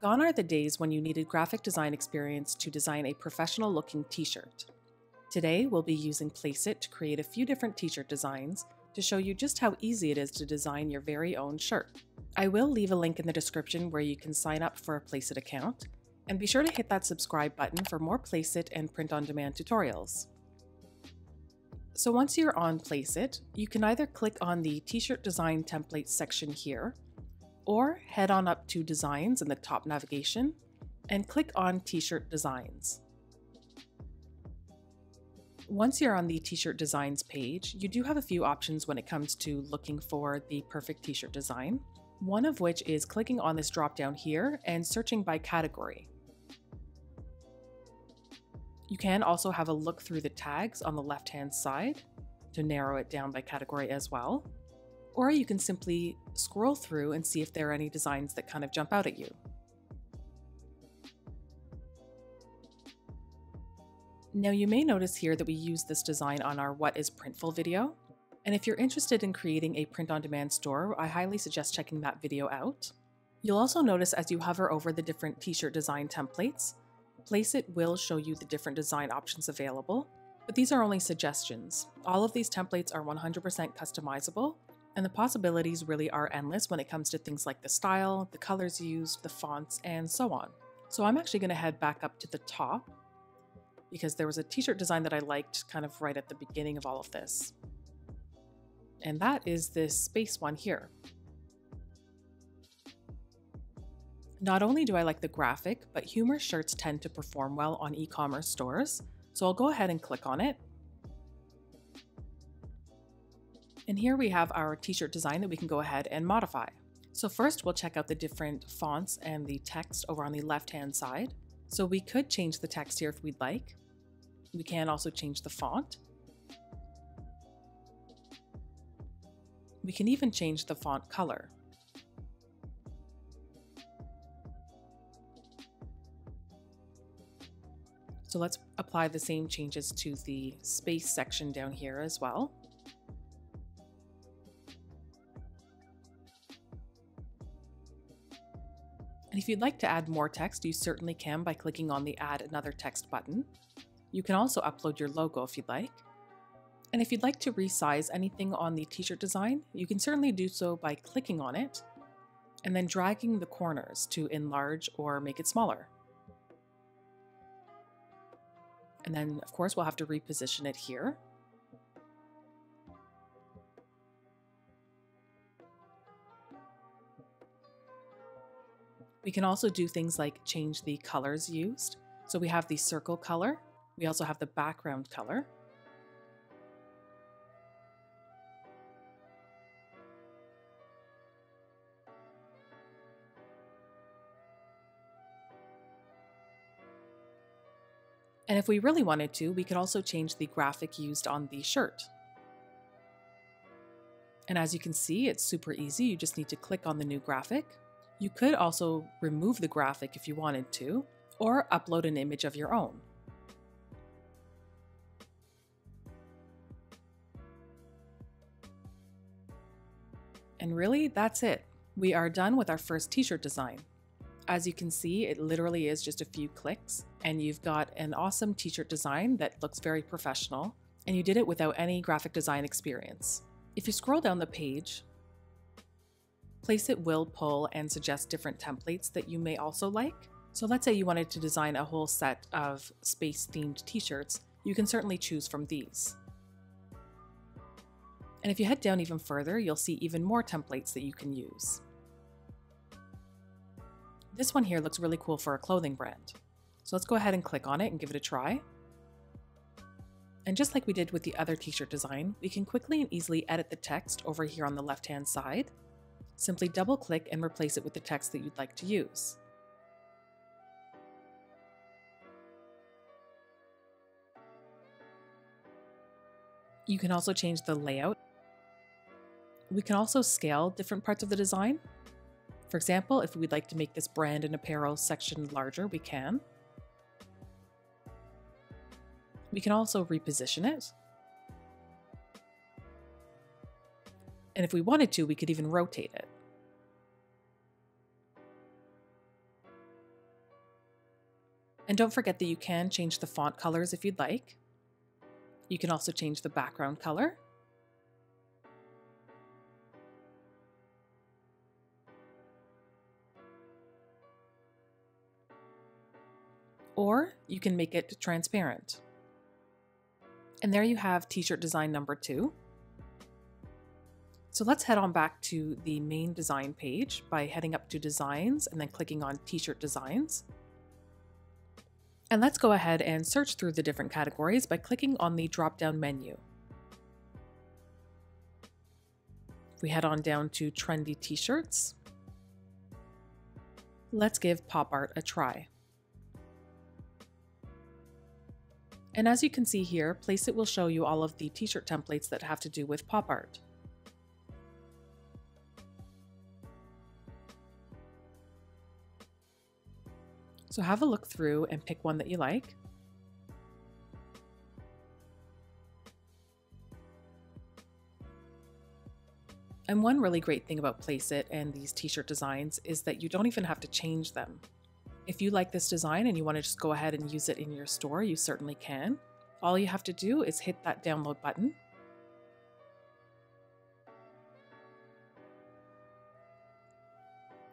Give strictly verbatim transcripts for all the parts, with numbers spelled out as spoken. Gone are the days when you needed graphic design experience to design a professional-looking t-shirt. Today, we'll be using Placeit to create a few different t-shirt designs to show you just how easy it is to design your very own shirt. I will leave a link in the description where you can sign up for a Placeit account, and be sure to hit that subscribe button for more Placeit and print-on-demand tutorials. So once you're on Placeit, you can either click on the T-shirt Design Templates section here, or head on up to Designs in the top navigation and click on T-shirt Designs. Once you're on the T-shirt Designs page, you do have a few options when it comes to looking for the perfect t-shirt design, one of which is clicking on this drop-down here and searching by category. You can also have a look through the tags on the left-hand side to narrow it down by category as well. Or you can simply scroll through and see if there are any designs that kind of jump out at you. Now you may notice here that we use this design on our What is Printful video, and if you're interested in creating a print-on-demand store, I highly suggest checking that video out. You'll also notice as you hover over the different t-shirt design templates, Placeit will show you the different design options available, but these are only suggestions. All of these templates are one hundred percent customizable, and the possibilities really are endless when it comes to things like the style, the colors used, the fonts, and so on. So I'm actually going to head back up to the top because there was a t-shirt design that I liked kind of right at the beginning of all of this. And that is this space one here. Not only do I like the graphic, but humor shirts tend to perform well on e-commerce stores, so I'll go ahead and click on it. And here we have our t-shirt design that we can go ahead and modify. So first we'll check out the different fonts and the text over on the left-hand side. So we could change the text here if we'd like. We can also change the font. We can even change the font color. So let's apply the same changes to the space section down here as well. And if you'd like to add more text, you certainly can by clicking on the Add Another Text button. You can also upload your logo if you'd like. And if you'd like to resize anything on the t-shirt design, you can certainly do so by clicking on it and then dragging the corners to enlarge or make it smaller. And then, of course, we'll have to reposition it here. We can also do things like change the colors used. So we have the circle color. We also have the background color. And if we really wanted to, we could also change the graphic used on the shirt. And as you can see, it's super easy. You just need to click on the new graphic. You could also remove the graphic if you wanted to, or upload an image of your own. And really, that's it. We are done with our first t-shirt design. As you can see, it literally is just a few clicks, and you've got an awesome t-shirt design that looks very professional, and you did it without any graphic design experience. If you scroll down the page, Placeit will pull and suggest different templates that you may also like. So let's say you wanted to design a whole set of space-themed t-shirts, you can certainly choose from these. And if you head down even further, you'll see even more templates that you can use. This one here looks really cool for a clothing brand. So let's go ahead and click on it and give it a try. And just like we did with the other t-shirt design, we can quickly and easily edit the text over here on the left-hand side. Simply double-click and replace it with the text that you'd like to use. You can also change the layout. We can also scale different parts of the design. For example, if we'd like to make this brand and apparel section larger, we can. We can also reposition it. And if we wanted to, we could even rotate it. And don't forget that you can change the font colors if you'd like. You can also change the background color. Or you can make it transparent. And there you have t-shirt design number two. So let's head on back to the main design page by heading up to designs and then clicking on t-shirt designs. And let's go ahead and search through the different categories by clicking on the drop-down menu. If we head on down to trendy t-shirts, let's give pop art a try. And as you can see here, Placeit will show you all of the t-shirt templates that have to do with pop art. So have a look through and pick one that you like. And one really great thing about Placeit and these t-shirt designs is that you don't even have to change them. If you like this design and you want to just go ahead and use it in your store, you certainly can. All you have to do is hit that download button.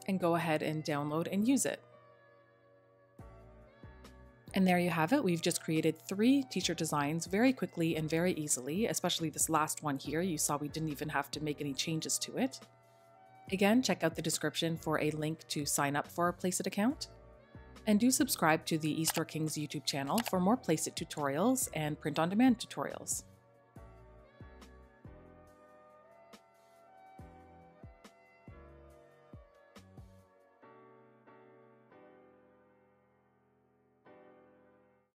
And go ahead and download and use it. And there you have it. We've just created three t-shirt designs very quickly and very easily, especially this last one here. You saw we didn't even have to make any changes to it. Again, check out the description for a link to sign up for a Placeit account. And do subscribe to the eStoreKings YouTube channel for more Placeit tutorials and print-on-demand tutorials.